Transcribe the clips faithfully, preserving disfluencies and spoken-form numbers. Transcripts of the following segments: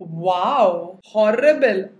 Wow, horrible.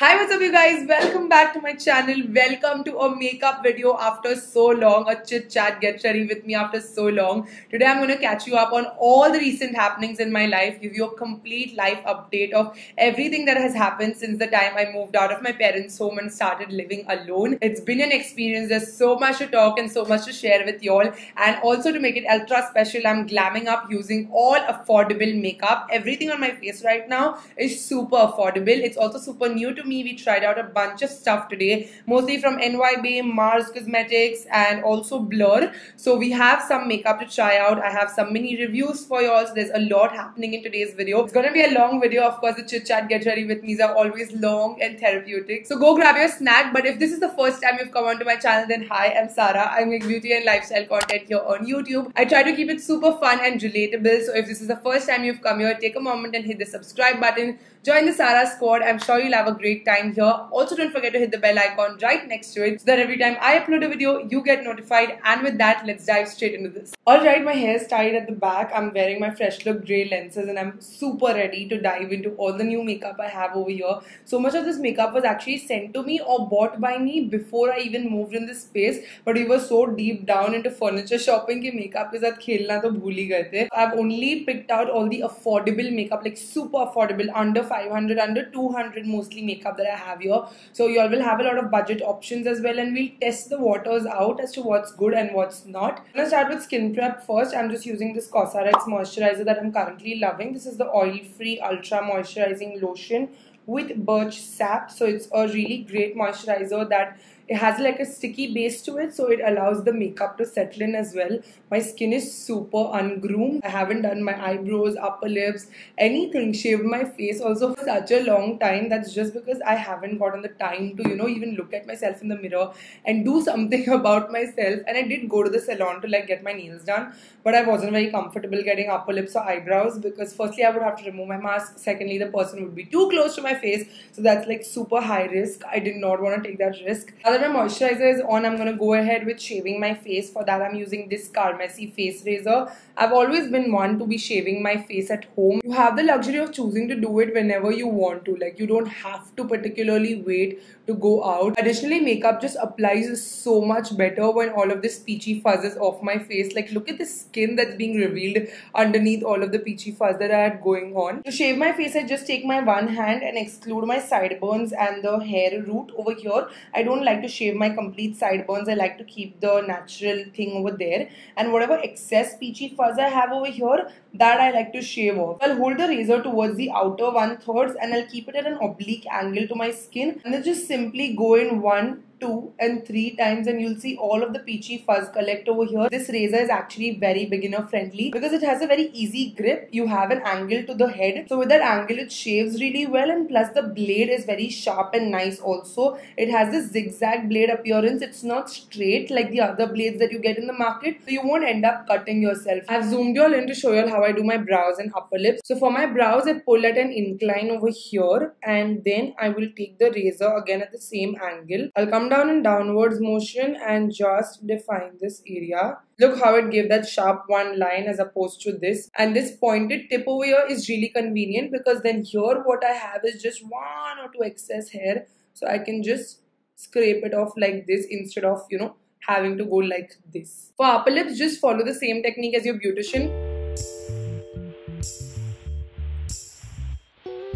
Hi, what's up you guys, welcome back to my channel. Welcome to a makeup video after so long, a chit chat get ready with me after so long. Today I'm going to catch you up on all the recent happenings in my life, give you a complete life update of everything that has happened since the time I moved out of my parents' home and started living alone. It's been an experience, there's so much to talk and so much to share with y'all, and also to make it ultra special I'm glamming up using all affordable makeup. Everything on my face right now is super affordable. It's also super new to me. We tried out a bunch of stuff today, mostly from N Y B, Mars Cosmetics and also Blur. So we have some makeup to try out. I have some mini reviews for y'all. So there's a lot happening in today's video. It's gonna be a long video. Of course, the chit chat get ready with me's are always long and therapeutic. So go grab your snack. But if this is the first time you've come onto my channel, then hi, I'm Sarah. I make beauty and lifestyle content here on YouTube. I try to keep it super fun and relatable. So if this is the first time you've come here, take a moment and hit the subscribe button. Join the Sarah squad. I'm sure you'll have a great time here. Also, don't forget to hit the bell icon right next to it so that every time I upload a video, you get notified. And with that, let's dive straight into this. Alright, my hair is tied at the back. I'm wearing my Fresh Look grey lenses and I'm super ready to dive into all the new makeup I have over here. So much of this makeup was actually sent to me or bought by me before I even moved in this space. But we were so deep down into furniture shopping that makeup ke saath khelna to bhool hi gaye the. I've only picked out all the affordable makeup, like super affordable, under five hundred, under two hundred mostly makeup that I have here. So y'all will have a lot of budget options as well, and we'll test the waters out as to what's good and what's not. I'm gonna start with skin prep first. I'm just using this Cosrx moisturizer that I'm currently loving. This is the oil-free ultra moisturizing lotion with birch sap. So it's a really great moisturizer that it has like a sticky base to it, so it allows the makeup to settle in as well. My skin is super ungroomed. I haven't done my eyebrows, upper lips, anything, shaved my face also for such a long time. That's just because I haven't gotten the time to, you know, even look at myself in the mirror and do something about myself. And I did go to the salon to like get my nails done, but I wasn't very comfortable getting upper lips or eyebrows because firstly I would have to remove my mask, secondly the person would be too close to my face, so that's like super high risk. I did not want to take that risk. My moisturizer is on. I'm gonna go ahead with shaving my face. For that I'm using this Carmesi face razor. I've always been one to be shaving my face at home. You have the luxury of choosing to do it whenever you want to, like you don't have to particularly wait to go out. Additionally, makeup just applies so much better when all of this peachy fuzz is off my face. Like look at the skin that's being revealed underneath all of the peachy fuzz that I had going on. To shave my face, I just take my one hand and exclude my sideburns and the hair root over here. I don't like to shave my complete sideburns. I like to keep the natural thing over there, and whatever excess peachy fuzz I have over here, that I like to shave off. I'll hold the razor towards the outer one-thirds and I'll keep it at an oblique angle to my skin, and then just simply go in one, two and three times, and you'll see all of the peachy fuzz collect over here. This razor is actually very beginner friendly because it has a very easy grip. You have an angle to the head, so with that angle it shaves really well, and plus the blade is very sharp and nice also. It has this zigzag blade appearance. It's not straight like the other blades that you get in the market, so you won't end up cutting yourself. I've zoomed y'all in to show y'all how I do my brows and upper lips. So for my brows I pull at an incline over here, and then I will take the razor again at the same angle. I'll come down in downwards motion and just define this area. Look how it gave that sharp one line as opposed to this. And this pointed tip over here is really convenient because then here what I have is just one or two excess hair, so I can just scrape it off like this instead of, you know, having to go like this. For upper lips, just follow the same technique as your beautician.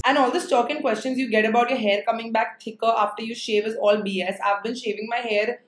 And all this talk and questions you get about your hair coming back thicker after you shave is all B S. I've been shaving my hair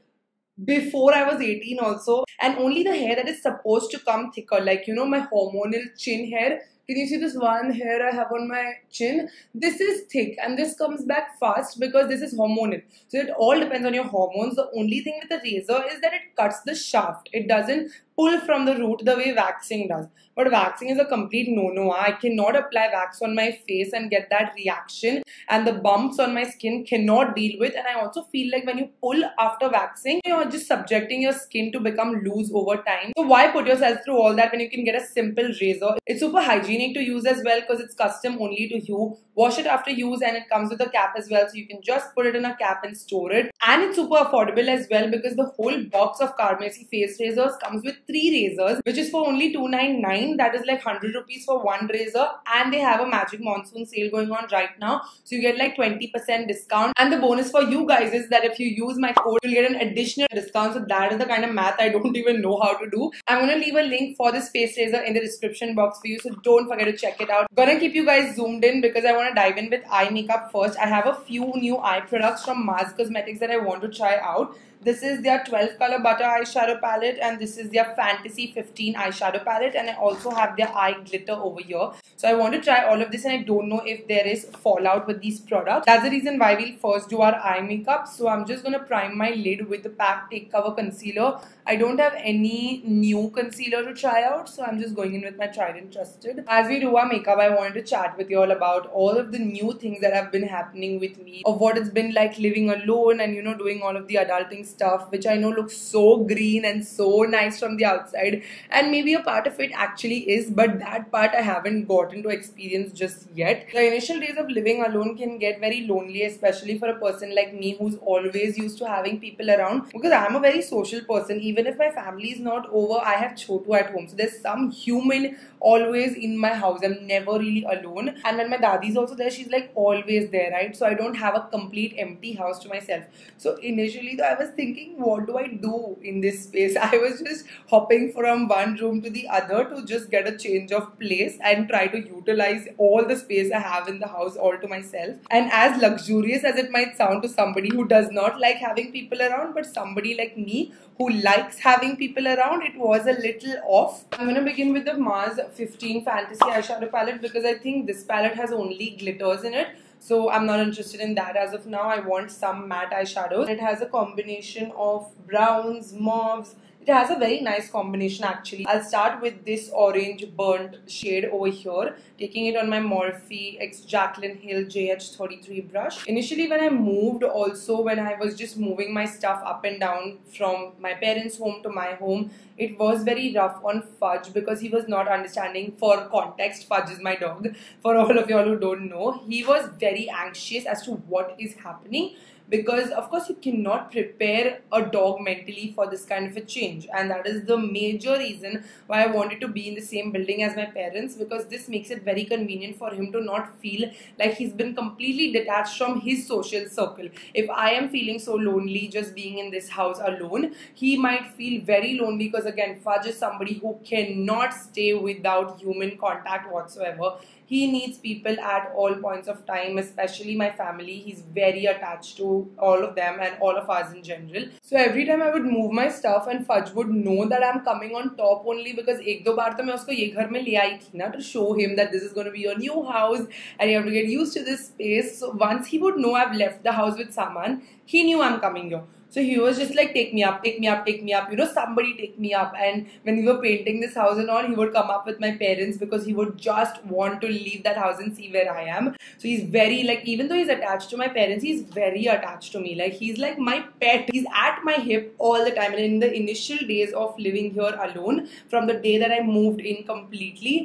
before I was eighteen also, and only the hair that is supposed to come thicker, like you know my hormonal chin hair. Can you see this one hair I have on my chin? This is thick and this comes back fast because this is hormonal. So it all depends on your hormones. The only thing with the razor is that it cuts the shaft. It doesn't pull from the root the way waxing does. But waxing is a complete no-no. I cannot apply wax on my face and get that reaction, and the bumps on my skin cannot deal with. And I also feel like when you pull after waxing, you're just subjecting your skin to become loose over time. So why put yourself through all that when you can get a simple razor? It's super hygienic. you need to use as well because it's custom only to you. Wash it after use, and it comes with a cap as well, so you can just put it in a cap and store it. And it's super affordable as well because the whole box of Carmesi face razors comes with three razors, which is for only two ninety-nine. That is like one hundred rupees for one razor, and they have a Magic Monsoon sale going on right now, so you get like twenty percent discount. And the bonus for you guys is that if you use my code, you'll get an additional discount. So that is the kind of math I don't even know how to do. I'm gonna leave a link for this face razor in the description box for you, so don't forget to check it out. Gonna keep you guys zoomed in because I want to dive in with eye makeup first. I have a few new eye products from Mars Cosmetics that I want to try out. This is their twelve color butter eyeshadow palette, and this is their fantasy fifteen eyeshadow palette, and I also have their eye glitter over here. So I want to try all of this, and I don't know if there is fallout with these products. That's the reason why we'll first do our eye makeup. So I'm just going to prime my lid with the PAC Take Cover Concealer. I don't have any new concealer to try out, so I'm just going in with my tried and trusted. As we do our makeup, I wanted to chat with you all about all of the new things that have been happening with me, of what it's been like living alone and, you know, doing all of the adulting stuff. Stuff which I know looks so green and so nice from the outside, and maybe a part of it actually is, but that part I haven't gotten to experience just yet. The initial days of living alone can get very lonely, especially for a person like me who's always used to having people around, because I'm a very social person. Even if my family is not over, I have Chotu at home, so there's some human always in my house. I'm never really alone. And when my dadi's also there, she's like always there, right? So I don't have a complete empty house to myself. So initially though, I was thinking thinking what do I do in this space? I was just hopping from one room to the other to just get a change of place and try to utilize all the space I have in the house all to myself. And as luxurious as it might sound to somebody who does not like having people around, but somebody like me who likes having people around, it was a little off. I'm gonna begin with the Mars fifteen Fantasy eyeshadow palette because I think this palette has only glitters in it. So I'm not interested in that as of now. I want some matte eyeshadows. It has a combination of browns, mauves. It has a very nice combination actually. I'll start with this orange burnt shade over here, taking it on my Morphe X Jaclyn Hill J H thirty-three brush. Initially when I moved, also when I was just moving my stuff up and down from my parents' home to my home, it was very rough on Fudge because he was not understanding. For context, Fudge is my dog. For all of y'all who don't know, he was very anxious as to what is happening, because of course you cannot prepare a dog mentally for this kind of a change, and that is the major reason why I wanted to be in the same building as my parents, because this makes it very convenient for him to not feel like he's been completely detached from his social circle. If I am feeling so lonely just being in this house alone, he might feel very lonely because again, Fudge is somebody who cannot stay without human contact whatsoever. He needs people at all points of time, especially my family. He's very attached to all of them and all of us in general. So every time I would move my stuff and Fudge would know that I'm coming on top only because ek do baar to main usko ye ghar mein le aayi thi na, to show him that this is going to be your new house and you have to get used to this space. So once he would know I've left the house with Saman, he knew I'm coming here. So he was just like, take me up, take me up, take me up, you know, somebody take me up. And when we were painting this house and all, he would come up with my parents because he would just want to leave that house and see where I am. So he's very like, even though he's attached to my parents, he's very attached to me. Like he's like my pet. He's at my hip all the time. And in the initial days of living here alone, from the day that I moved in completely,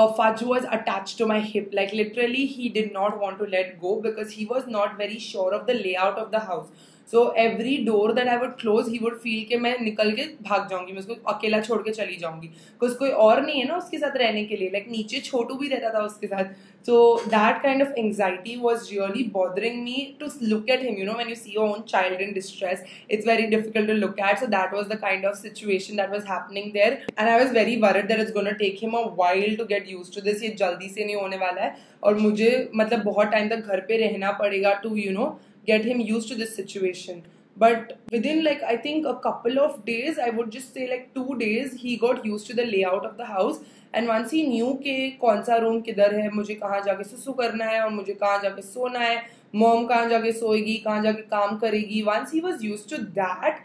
Uh, Fudge was attached to my hip. Like literally he did not want to let go because he was not very sure of the layout of the house. So every door that I would close, he would feel that I will leave and go. I will leave alone. Because there is no one else to live with him. Like he was also little with him. So that kind of anxiety was really bothering me to look at him. You know, when you see your own child in distress, it's very difficult to look at. So that was the kind of situation that was happening there. And I was very worried that it's going to take him a while to get used to this. Ye jaldi se nahi hone wala hai. Aur mujhe matlab bahut time tak ghar pe rehna padega to, you know, get him used to this situation. But within like, I think a couple of days, I would just say like two days, he got used to the layout of the house. And once he knew ke kaun sa room kidhar hai, mujhe kahan jaake susu karna hai aur mujhe kahan jaake sona hai, mom kahan jaake soegi, kahan jaake kaam karegi. Once he was used to that,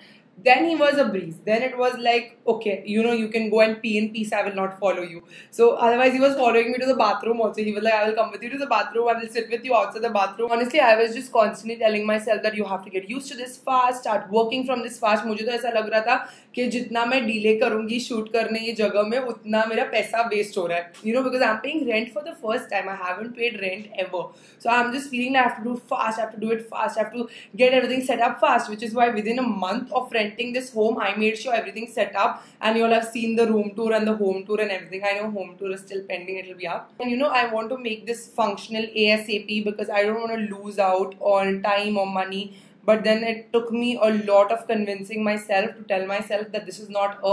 then he was a breeze. Then it was like, okay, you know, you can go and pee in peace, I will not follow you. So otherwise he was following me to the bathroom also. He was like, I will come with you to the bathroom, I will sit with you outside the bathroom. Honestly, I was just constantly telling myself that you have to get used to this fast, start working from this fast. Mujhe to aisa lag raha tha कि जितना मैं delay करूंगी shoot करने ये जगह में उतना मेरा पैसा वेस्ट हो रहा है, you know, because I am paying rent for the first time, I haven't paid rent ever, so I am just feeling I have to do fast, I have to do it fast, I have to get everything set up fast, which is why within a month of renting this home I made sure everything set up and you all have seen the room tour and the home tour and everything. I know home tour is still pending, it will be up, and you know I want to make this functional A S A P because I don't want to lose out on time or money. But then it took me a lot of convincing myself to tell myself that this is not a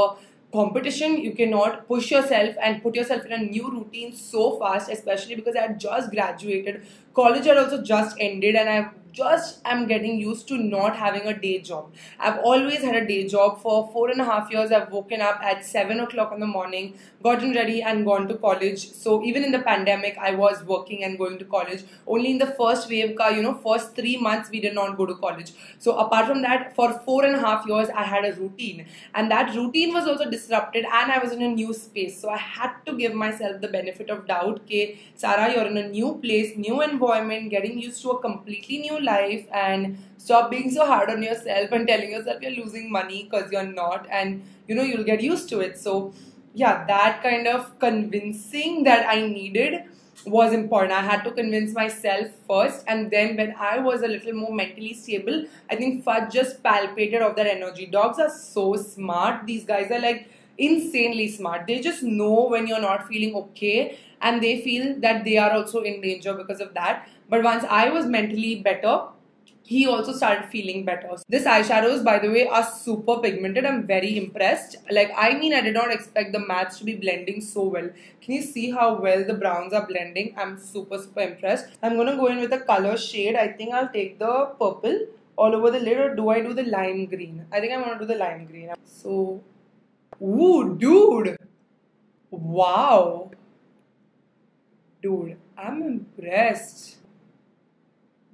competition. You cannot push yourself and put yourself in a new routine so fast, especially because I had just graduated. College had also just ended and I just am getting used to not having a day job. I've always had a day job for four and a half years. I've woken up at seven o'clock in the morning, gotten ready and gone to college. So even in the pandemic, I was working and going to college. Only in the first wave, ka, you know, first three months, we did not go to college. So apart from that, for four and a half years, I had a routine. And that routine was also disrupted and I was in a new space. So I had to give myself the benefit of doubt that Sarah, you're in a new place, new environment, getting used to a completely new life, and stop being so hard on yourself and telling yourself you're losing money because you're not, and you know you'll get used to it. So yeah, that kind of convincing that I needed was important. I had to convince myself first, and then when I was a little more mentally stable, I think Fudge just palpated of that energy. Dogs are so smart. These guys are like insanely smart. They just know when you're not feeling okay, and they feel that they are also in danger because of that. But once I was mentally better, he also started feeling better. This eyeshadows, by the way, are super pigmented. I'm very impressed. Like, I mean, I did not expect the mattes to be blending so well. Can you see how well the browns are blending? I'm super, super impressed. I'm gonna go in with a color shade. I think I'll take the purple all over the lid, or do I do the lime green? I think I'm gonna do the lime green. So, ooh, dude. Wow. Dude, I'm impressed.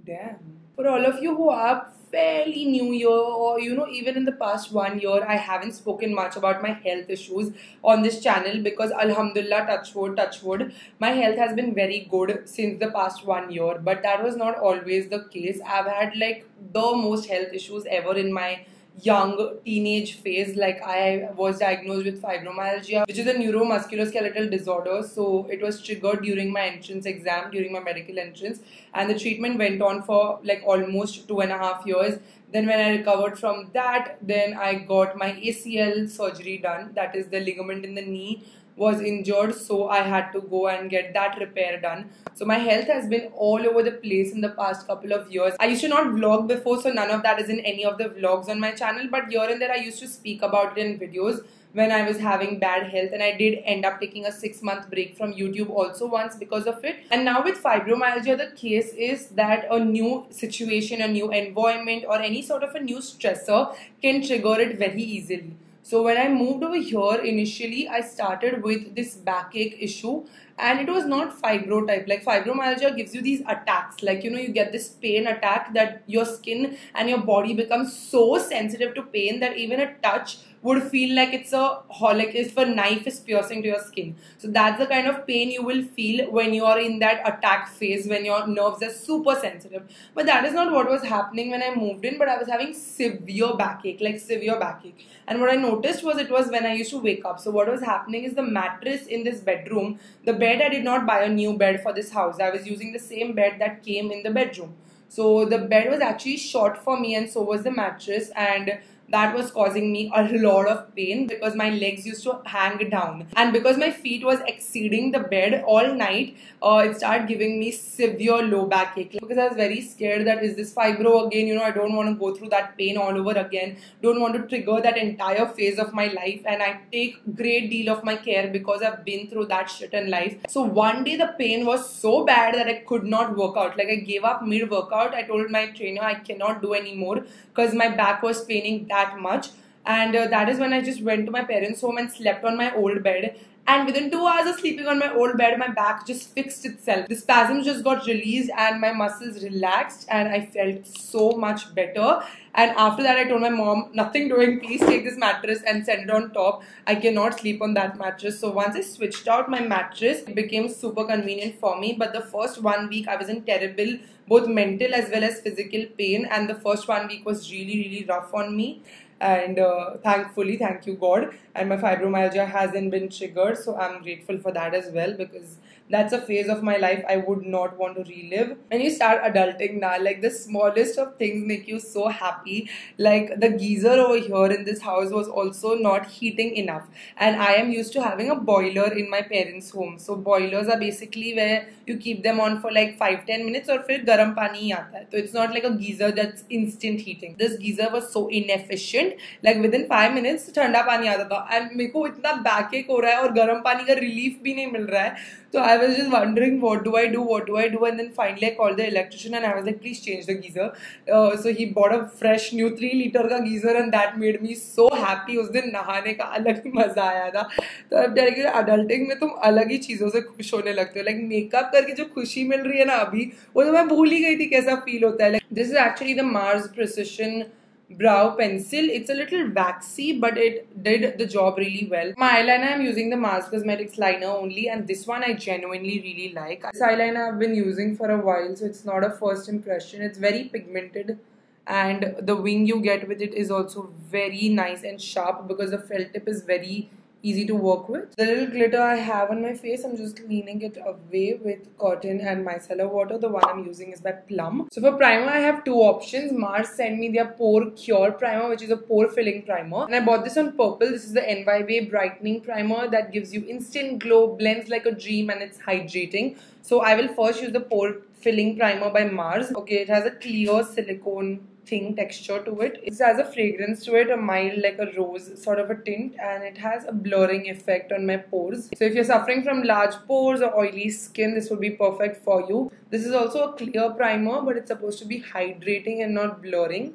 Damn. For all of you who are fairly new here, or you know, even in the past one year, I haven't spoken much about my health issues on this channel because alhamdulillah, touch wood, touch wood, my health has been very good since the past one year. But that was not always the case. I've had like the most health issues ever in my young teenage phase. Like, I was diagnosed with fibromyalgia, which is a neuromusculoskeletal disorder. So it was triggered during my entrance exam, during my medical entrance, and the treatment went on for like almost two and a half years. Then when I recovered from that, then I got my A C L surgery done. That is, the ligament in the knee was injured, so I had to go and get that repair done. So my health has been all over the place in the past couple of years. I used to not vlog before, so none of that is in any of the vlogs on my channel, but here and there I used to speak about it in videos when I was having bad health, and I did end up taking a six month break from YouTube also once because of it. And now with fibromyalgia, the case is that a new situation, a new environment, or any sort of a new stressor can trigger it very easily. So when I moved over here, initially I started with this backache issue, and it was not fibro type. Like, fibromyalgia gives you these attacks, like, you know, you get this pain attack that your skin and your body becomes so sensitive to pain that even a touch would feel like it's a like if a knife is piercing to your skin. So that's the kind of pain you will feel when you are in that attack phase, when your nerves are super sensitive. But that is not what was happening when I moved in, but I was having severe backache, like severe backache. And what I noticed was, it was when I used to wake up. So what was happening is, the mattress in this bedroom, the bed, I did not buy a new bed for this house. I was using the same bed that came in the bedroom. So the bed was actually short for me, and so was the mattress, and that was causing me a lot of pain because my legs used to hang down, and because my feet was exceeding the bed all night, uh, it started giving me severe low backache, because I was very scared that, is this fibro again? You know, I don't want to go through that pain all over again, don't want to trigger that entire phase of my life, and I take great deal of my care because I've been through that shit in life. So one day the pain was so bad that I could not work out. Like, I gave up mid workout. I told my trainer I cannot do anymore because my back was paining that that much, and uh, that is when I just went to my parents' home and slept on my old bed, and within two hours of sleeping on my old bed, my back just fixed itself. The spasms just got released and my muscles relaxed, and I felt so much better. And after that, I told my mom, nothing doing, please take this mattress and set it on top. I cannot sleep on that mattress. So once I switched out my mattress, it became super convenient for me. But the first one week, I was in terrible, both mental as well as physical pain. And the first one week was really, really rough on me. and uh, thankfully, thank you God, and my fibromyalgia hasn't been triggered, so I'm grateful for that as well, because that's a phase of my life I would not want to relive. When you start adulting now, like the smallest of things make you so happy. Like the geyser over here in this house was also not heating enough, and I am used to having a boiler in my parents' home. So boilers are basically where you keep them on for like five to ten minutes and then garam pani aata hai. So it's not like a geyser that's instant heating. This geyser was so inefficient, like within five minutes thanda pani aata tha, and meko itna backache ho raha hai aur garam pani ka relief bhi nahi mil raha hai. So I was just wondering, what do I do, what do I do? And then finally I called the electrician and I was like, please change the geyser. Uh, so he bought a fresh new three liter ka geyser, and that made me so happy. Us din nahane ka alag maza aaya tha. So ab jare ki adulting mein tum alag hi cheezon se khush hone lagte ho. Like makeup karke jo khushi mil rahi hai na abhi, wo to main bhool hi gayi thi kaisa feel hota hai. Like this is actually the Mars Precision Brow Pencil. It's a little waxy, but it did the job really well. My eyeliner, I'm using the Mars Cosmetics liner only, and this one I genuinely really like. This eyeliner I've been using for a while, so it's not a first impression. It's very pigmented, and the wing you get with it is also very nice and sharp because the felt tip is very easy to work with. The little glitter I have on my face, I'm just cleaning it away with cotton and micellar water. The one I'm using is by Plum. So for primer, I have two options. Mars sent me their Pore Cure Primer, which is a pore filling primer. And I bought this on purple. This is the N Y B Brightening Primer that gives you instant glow, blends like a dream, and it's hydrating. So I will first use the Pore Filling Primer by Mars. Okay, it has a clear silicone thing texture to it. It has a fragrance to it, a mild like a rose sort of a tint, and it has a blurring effect on my pores. So if you're suffering from large pores or oily skin, this would be perfect for you. This is also a clear primer, but it's supposed to be hydrating and not blurring.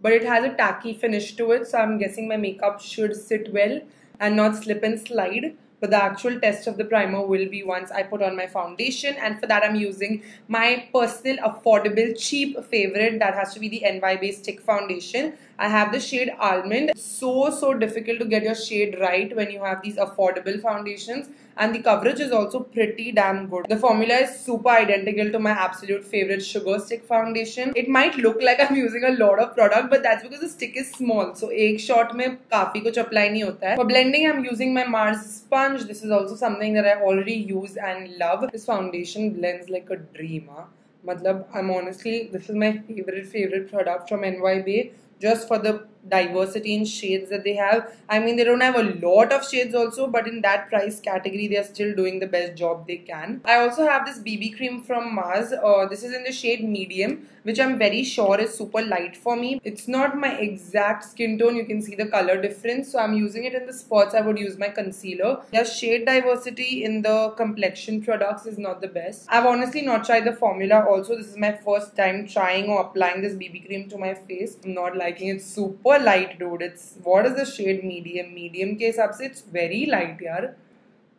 But it has a tacky finish to it, so I'm guessing my makeup should sit well and not slip and slide. But the actual test of the primer will be once I put on my foundation, and for that I'm using my personal affordable cheap favorite. That has to be the N Y B Stick Foundation. I have the shade Almond. So so difficult to get your shade right when you have these affordable foundations, and the coverage is also pretty damn good. The formula is super identical to my absolute favorite Sugar Stick Foundation. It might look like I'm using a lot of product, but that's because the stick is small, so ek shot mein kafi kuch apply nahi hota hai. For blending, I'm using my Mars Sponge. This is also something that I already use and love. This foundation blends like a dream. Huh? Matlab, I'm honestly, this is my favorite, favorite product from N Y B, just for the diversity in shades that they have. I mean, they don't have a lot of shades also, but in that price category, they are still doing the best job they can. I also have this B B cream from Mars. Uh, this is in the shade Medium, which I'm very sure is super light for me. It's not my exact skin tone. You can see the color difference. So I'm using it in the spots I would use my concealer. Their shade diversity in the complexion products is not the best. I've honestly not tried the formula also. This is my first time trying or applying this B B cream to my face. I'm not liking it. Super light, dude. It's, what is the shade medium? Medium ke hisab se it's very light, yaar.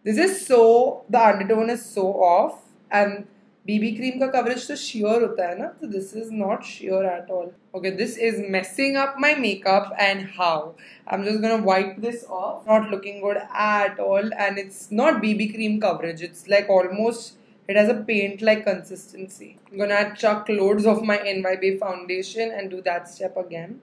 This is so, the undertone is so off, and B B cream ka coverage to sheer hota hai na, so this is not sheer at all. Okay, this is messing up my makeup, and how? I'm just gonna wipe this off. Not looking good at all, and it's not B B cream coverage. It's like almost, it has a paint-like consistency. I'm gonna chuck loads of my N Y B foundation and do that step again.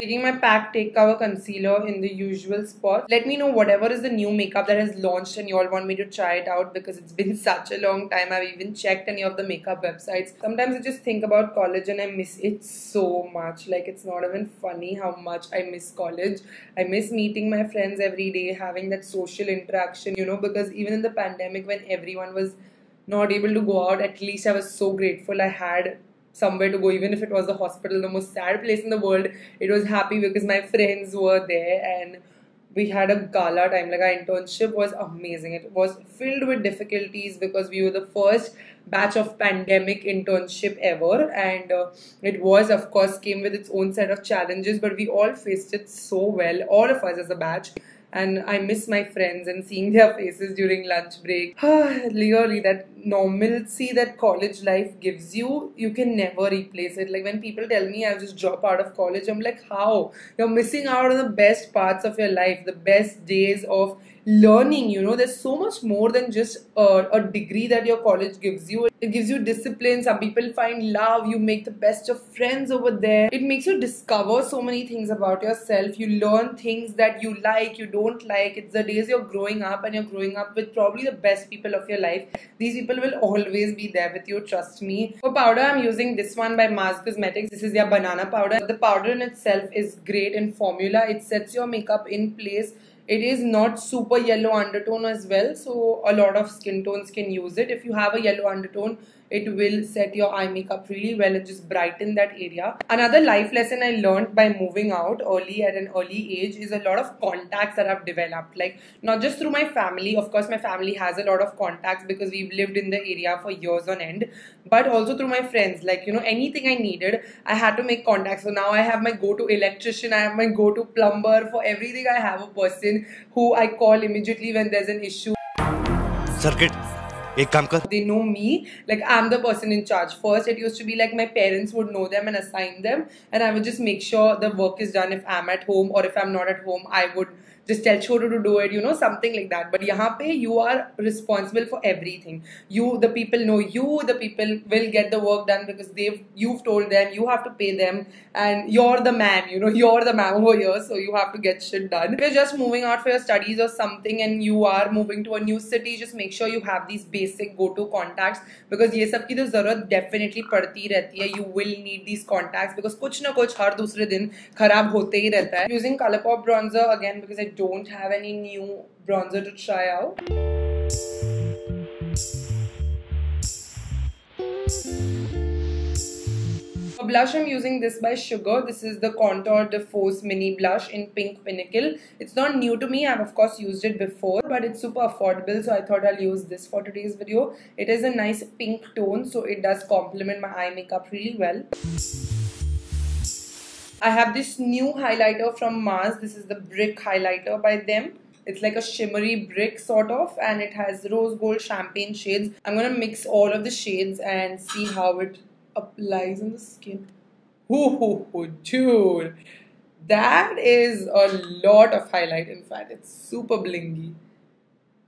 Taking my PAC Take Cover Concealer in the usual spot. Let me know whatever is the new makeup that has launched and you all want me to try it out, because it's been such a long time. I've even checked any of the makeup websites. Sometimes I just think about college and I miss it so much. Like, it's not even funny how much I miss college. I miss meeting my friends every day, having that social interaction, you know, because even in the pandemic when everyone was not able to go out, at least I was so grateful I had somewhere to go. Even if it was the hospital, the most sad place in the world, it was happy because my friends were there and we had a gala time. Like, our internship was amazing. It was filled with difficulties because we were the first batch of pandemic internship ever, and uh, it was, of course, came with its own set of challenges, but we all faced it so well, all of us as a batch. And I miss my friends and seeing their faces during lunch break. Really, that normalcy that college life gives you, you can never replace it. Like when people tell me I'll just drop out of college, I'm like, how? You're missing out on the best parts of your life, the best days of learning. You know, there's so much more than just uh, a degree that your college gives you. It gives you discipline. Some people find love. You make the best of friends over there. It makes you discover so many things about yourself. You learn things that you like, you don't like. It's the days you're growing up, and you're growing up with probably the best people of your life. These people will always be there with you, trust me. For powder, I'm using this one by Mars Cosmetics. This is their banana powder. The powder in itself is great in formula. It sets your makeup in place. It is not super yellow undertone as well, so a lot of skin tones can use it. If you have a yellow undertone, it will set your eye makeup really well and just brighten that area. Another life lesson I learned by moving out early at an early age is a lot of contacts that I've developed. Like not just through my family, of course my family has a lot of contacts because we've lived in the area for years on end, but also through my friends. Like, you know, anything I needed, I had to make contacts. So now I have my go-to electrician, I have my go-to plumber. For everything I have a person who I call immediately when there's an issue. Circuit. They know me, like I'm the person in charge. First it used to be like my parents would know them and assign them, and I would just make sure the work is done if I'm at home, or if I'm not at home I would just tell Chotu to do it, you know, something like that. But yahan pe you are responsible for everything. You, the people know you, the people will get the work done because they've, you've told them, you have to pay them, and you're the man, you know, you're the man over here, so you have to get shit done. If you're just moving out for your studies or something and you are moving to a new city, just make sure you have these basic go-to contacts, because ye sab ki to zarurat definitely padti rehti hai. You will need these contacts because kuch na kuch har dusre din kharab hote hi rehta hai. Using Colourpop bronzer again because I don't have any new bronzer to try out. For blush, I'm using this by Sugar. This is the Contour de Force Mini Blush in Pink Pinnacle. It's not new to me. I've of course used it before, but it's super affordable, so I thought I'll use this for today's video. It is a nice pink tone, so it does complement my eye makeup really well. I have this new highlighter from Mars. This is the Brick highlighter by them. It's like a shimmery brick sort of, and it has rose gold champagne shades. I'm gonna mix all of the shades and see how it applies on the skin. Hoo hoo hoo, dude. That is a lot of highlight, in fact. It's super blingy.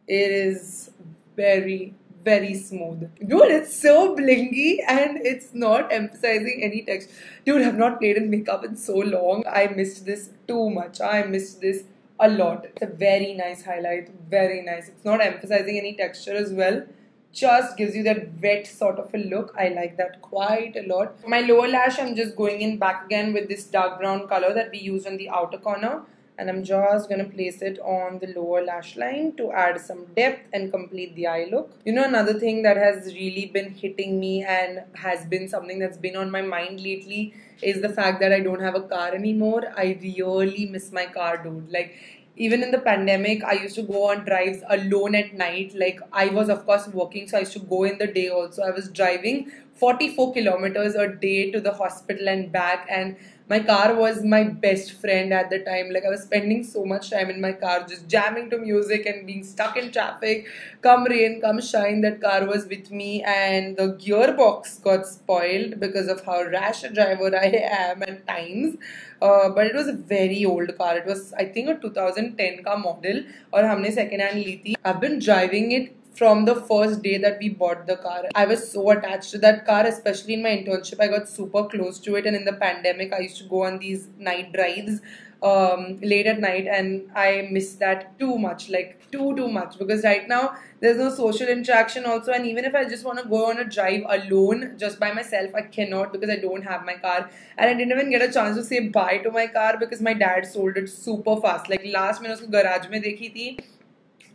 It is very, very smooth. Dude, it's so blingy and it's not emphasizing any texture. Dude, I've not played in makeup in so long. I missed this too much. I missed this a lot. It's a very nice highlight. Very nice. It's not emphasizing any texture as well. Just gives you that wet sort of a look. I like that quite a lot. For my lower lash, I'm just going in back again with this dark brown color that we used on the outer corner. And I'm just going to place it on the lower lash line to add some depth and complete the eye look. You know, another thing that has really been hitting me and has been something that's been on my mind lately is the fact that I don't have a car anymore. I really miss my car, dude. Like, even in the pandemic, I used to go on drives alone at night. Like, I was of course working, so I used to go in the day also. I was driving forty-four kilometers a day to the hospital and back, and my car was my best friend at the time. Like, I was spending so much time in my car, just jamming to music and being stuck in traffic. Come rain, come shine, that car was with me. And the gearbox got spoiled because of how rash a driver I am at times. Uh, but it was a very old car. It was, I think, a two thousand ten ka model. And humne second hand li thi. I've been driving it from the first day that we bought the car. I was so attached to that car, especially in my internship. I got super close to it, and in the pandemic, I used to go on these night drives um, late at night, and I miss that too much, like too, too much, because right now there's no social interaction also, and even if I just want to go on a drive alone, just by myself, I cannot because I don't have my car. And I didn't even get a chance to say bye to my car because my dad sold it super fast. Like last minute, I saw it in the garage mein dekhi thi.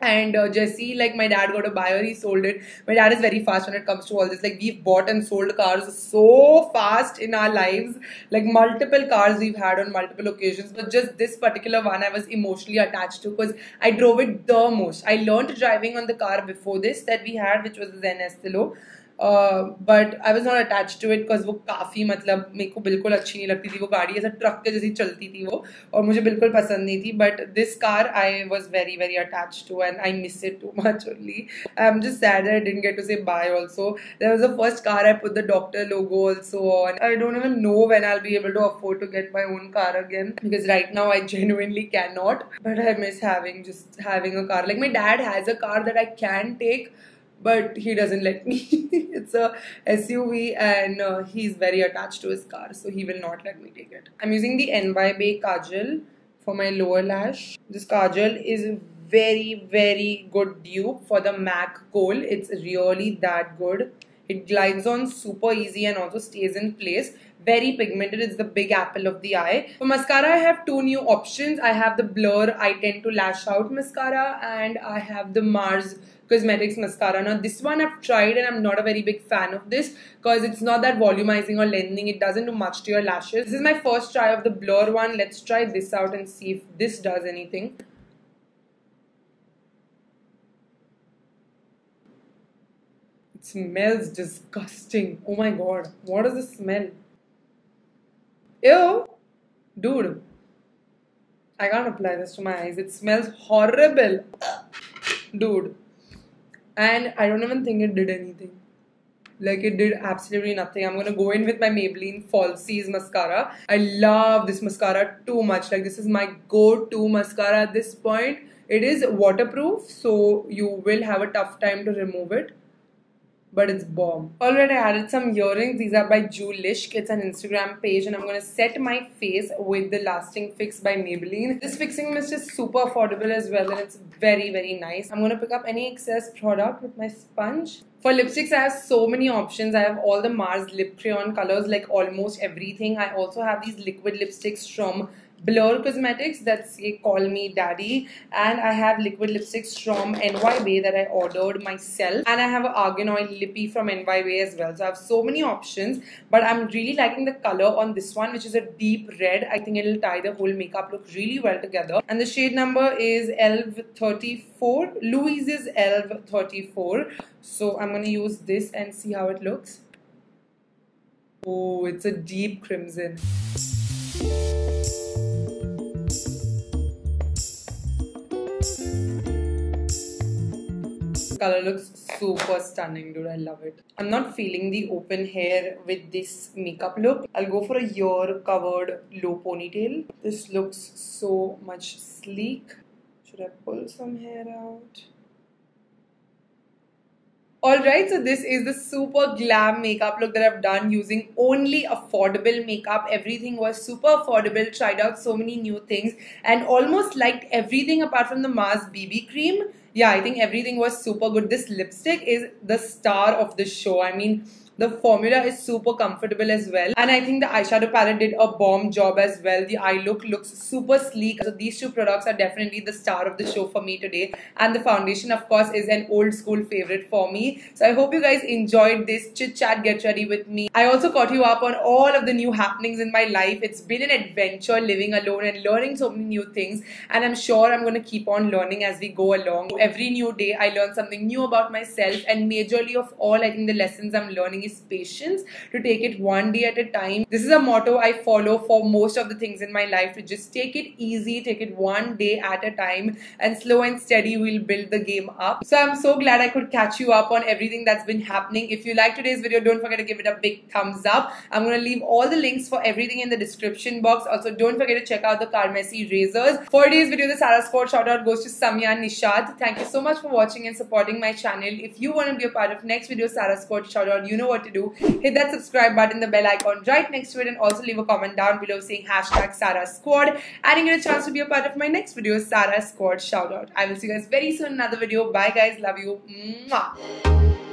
And uh, Jesse, like my dad got a buyer, he sold it. My dad is very fast when it comes to all this. Like, we've bought and sold cars so fast in our lives. Like, multiple cars we've had on multiple occasions. But just this particular one I was emotionally attached to because I drove it the most. I learned driving on the car before this that we had, which was the Zen Estilo. Uh, but I was not attached to it because वो काफी मतलब मेरे को बिल्कुल अच्छी नहीं लगती थी वो गाड़ी ऐसा ट्रक के जैसी चलती थी वो और मुझे बिल्कुल पसंद नहीं थी but this car I was very very attached to and I miss it too much only I'm just sad that I didn't get to say bye also that was the first car I put the doctor logo also on I don't even know when I'll be able to afford to get my own car again because right now I genuinely cannot but I miss having just having a car like my dad has a car that I can take But he doesn't let me. It's a S U V and uh, he's very attached to his car. So he will not let me take it. I'm using the N Y B Kajal for my lower lash. This Kajal is a very, very good dupe for the M A C Kohl. It's really that good. It glides on super easy and also stays in place. Very pigmented. It's the big apple of the eye. For mascara, I have two new options. I have the Blur I Tend to Lash Out mascara and I have the Mars Cosmetics mascara. Now this one I've tried and I'm not a very big fan of this because it's not that volumizing or lengthening. It doesn't do much to your lashes. This is my first try of the Blur one. Let's try this out and see if this does anything. It smells disgusting. Oh my god. What is the smell? Ew. Dude. I can't apply this to my eyes. It smells horrible. Dude. And I don't even think it did anything. Like it did absolutely nothing. I'm gonna go in with my Maybelline Falsies mascara. I love this mascara too much. Like this is my go-to mascara at this point. It is waterproof, so you will have a tough time to remove it. But it's bomb. Alright, I added some earrings. These are by Julish. It's an Instagram page and I'm going to set my face with the Lasting Fix by Maybelline. This fixing mist is super affordable as well and it's very very nice. I'm going to pick up any excess product with my sponge. For lipsticks, I have so many options. I have all the Mars Lip Crayon colors, like almost everything. I also have these liquid lipsticks from Blur Cosmetics that say Call Me Daddy, and I have liquid lipsticks from N Y B that I ordered myself, and I have an Argan Oil Lippy from N Y B as well. So I have so many options, but I'm really liking the color on this one, which is a deep red. I think it'll tie the whole makeup look really well together. And the shade number is Elv thirty-four, Louise's Elv thirty-four. So I'm going to use this and see how it looks. Oh, it's a deep crimson. Color looks super stunning, dude. I love it. I'm not feeling the open hair with this makeup look. I'll go for a ear covered low ponytail. This looks so much sleek. Should I pull some hair out? Alright, so this is the super glam makeup look that I've done using only affordable makeup. Everything was super affordable, tried out so many new things and almost liked everything apart from the Mars B B cream. Yeah, I think everything was super good. This lipstick is the star of the show. I mean, the formula is super comfortable as well. And I think the eyeshadow palette did a bomb job as well. The eye look looks super sleek. So these two products are definitely the star of the show for me today. And the foundation, of course, is an old school favorite for me. So I hope you guys enjoyed this chit chat get ready with me. I also caught you up on all of the new happenings in my life. It's been an adventure living alone and learning so many new things. And I'm sure I'm going to keep on learning as we go along. Every new day, I learn something new about myself. And majorly of all, I think the lessons I'm learning is patience, to take it one day at a time. This is a motto I follow for most of the things in my life, to just take it easy, take it one day at a time, and slow and steady we'll build the game up. So I'm so glad I could catch you up on everything that's been happening. If you like today's video, don't forget to give it a big thumbs up. I'm going to leave all the links for everything in the description box. Also, don't forget to check out the Carmesi razors. For today's video, the Sarah Sport shout out goes to Samya Nishad. Thank you so much for watching and supporting my channel. If you want to be a part of next video, Sarah Sport shout out, you know what to do. Hit that subscribe button, the bell icon right next to it, and also leave a comment down below saying hashtag Sarah Squad, and you get a chance to be a part of my next video, Sarah Squad Shoutout. I will see you guys very soon in another video. Bye guys, love you. Mwah.